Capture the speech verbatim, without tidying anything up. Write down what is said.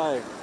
菜。